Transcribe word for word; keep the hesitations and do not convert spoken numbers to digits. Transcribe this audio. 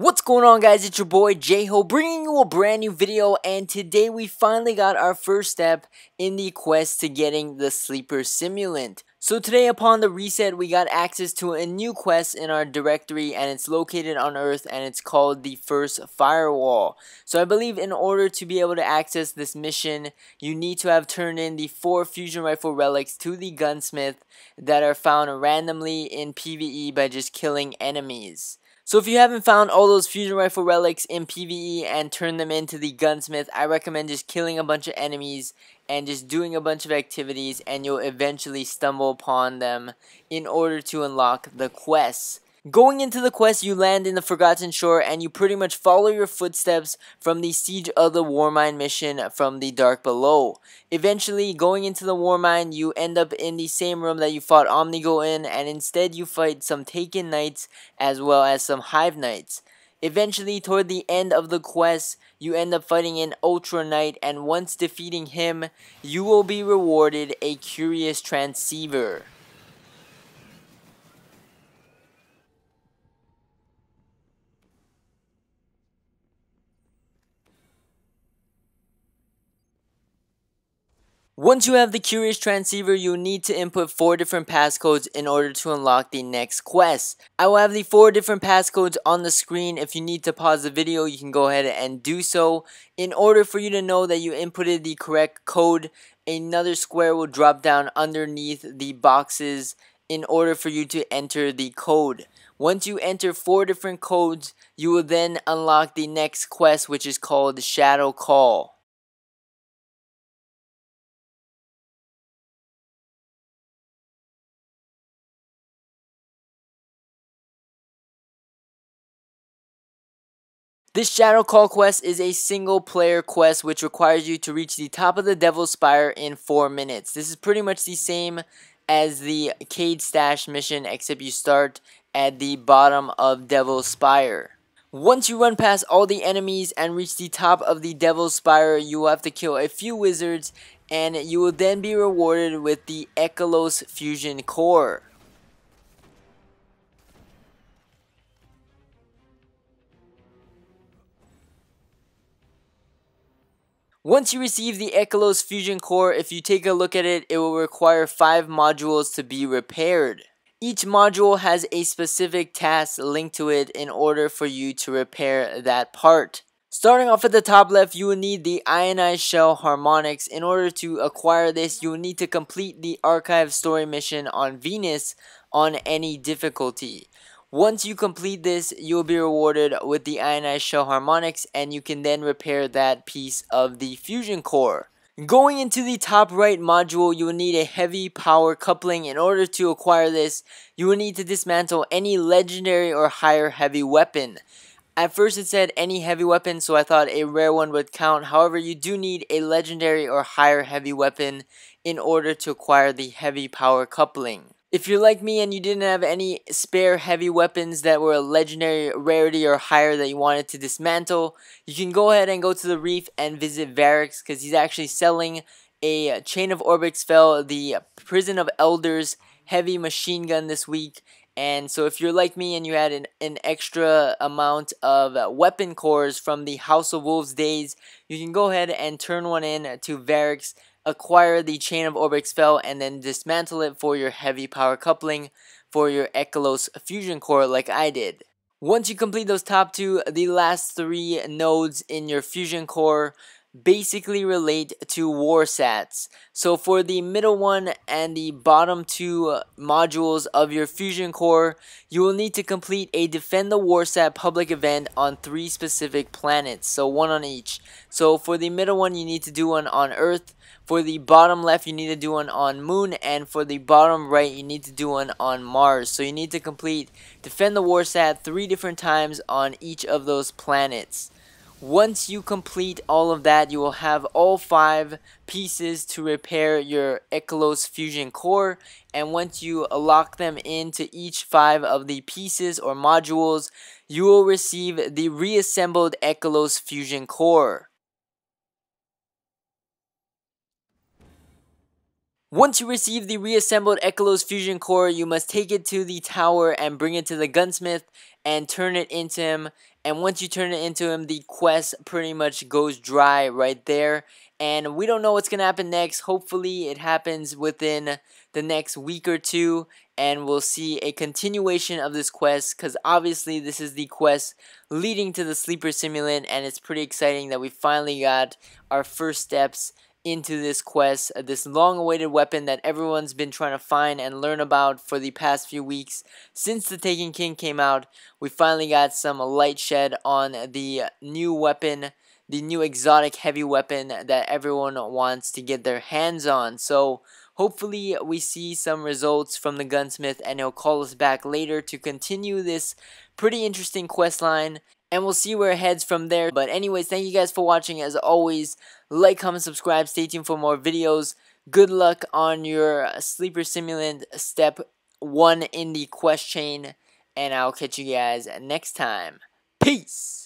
What's going on, guys? It's your boy J-Ho bringing you a brand new video, and today we finally got our first step in the quest to getting the Sleeper Simulant. So today, upon the reset, we got access to a new quest in our directory, and it's located on Earth, and it's called the First Firewall. So I believe in order to be able to access this mission, you need to have turned in the four fusion rifle relics to the Gunsmith that are found randomly in PvE by just killing enemies. So if you haven't found all those fusion rifle relics in PvE and turned them into the Gunsmith, I recommend just killing a bunch of enemies and just doing a bunch of activities, and you'll eventually stumble upon them in order to unlock the quests. Going into the quest, you land in the Forgotten Shore, and you pretty much follow your footsteps from the Siege of the Warmind mission from the Dark Below. Eventually, going into the Warmind, you end up in the same room that you fought Omnigo in, and instead you fight some Taken Knights as well as some Hive Knights. Eventually, toward the end of the quest, you end up fighting an Ultra Knight, and once defeating him, you will be rewarded a Curious Transceiver. Once you have the Curious Transceiver, you need to input four different passcodes in order to unlock the next quest. I will have the four different passcodes on the screen. If you need to pause the video, you can go ahead and do so. In order for you to know that you inputted the correct code, another square will drop down underneath the boxes in order for you to enter the code. Once you enter four different codes, you will then unlock the next quest, which is called Shadow Call. This Shadow Call quest is a single player quest which requires you to reach the top of the Devil Spire in four minutes. This is pretty much the same as the Cade Stash mission, except you start at the bottom of Devil Spire. Once you run past all the enemies and reach the top of the Devil Spire, you will have to kill a few wizards, and you will then be rewarded with the IKELOS Fusion Core. Once you receive the IKELOS Fusion Core, if you take a look at it, it will require five modules to be repaired. Each module has a specific task linked to it in order for you to repair that part. Starting off at the top left, you will need the Ionized Shell Harmonics. In order to acquire this, you will need to complete the Archive Story Mission on Venus on any difficulty. Once you complete this, you'll be rewarded with the Ionized Shell Harmonics, and you can then repair that piece of the fusion core. Going into the top right module, you will need a Heavy Power Coupling. In order to acquire this, you will need to dismantle any legendary or higher heavy weapon. At first it said any heavy weapon, so I thought a rare one would count. However, you do need a legendary or higher heavy weapon in order to acquire the Heavy Power Coupling. If you're like me and you didn't have any spare heavy weapons that were a legendary rarity or higher that you wanted to dismantle, you can go ahead and go to the Reef and visit Variks, because he's actually selling a Chain of Orbiks-Fel, the Prison of Elders heavy machine gun this week. And so if you're like me and you had an, an extra amount of weapon cores from the House of Wolves days, you can go ahead and turn one in to Variks, acquire the Chain of Orbiks-Fel, and then dismantle it for your Heavy Power Coupling for your IKELOS Fusion Core like I did. Once you complete those top two, the last three nodes in your fusion core basically relate to war sats. So for the middle one and the bottom two modules of your fusion core, you will need to complete a Defend the War Sat public event on three specific planets, so one on each. So for the middle one, you need to do one on Earth. For the bottom left, you need to do one on Moon, and for the bottom right, you need to do one on Mars. So you need to complete Defend the War Sat three different times on each of those planets. Once you complete all of that, you will have all five pieces to repair your IKELOS Fusion Core, and once you lock them into each five of the pieces or modules, you will receive the reassembled IKELOS Fusion Core. Once you receive the reassembled IKELOS Fusion Core, you must take it to the tower and bring it to the Gunsmith and turn it into him, And once you turn it into him, the quest pretty much goes dry right there. And we don't know what's going to happen next. Hopefully it happens within the next week or two. And we'll see a continuation of this quest. Because obviously this is the quest leading to the Sleeper Simulant. And it's pretty exciting that we finally got our first steps into this quest. This long-awaited weapon that everyone's been trying to find and learn about for the past few weeks. Since the Taken King came out, we finally got some light shed on the new weapon. The new exotic heavy weapon that everyone wants to get their hands on. So hopefully we see some results from the Gunsmith, and he'll call us back later to continue this pretty interesting quest line. And we'll see where it heads from there. But anyways, thank you guys for watching. As always, like, comment, subscribe. Stay tuned for more videos. Good luck on your Sleeper Simulant step one in the quest chain. And I'll catch you guys next time. Peace!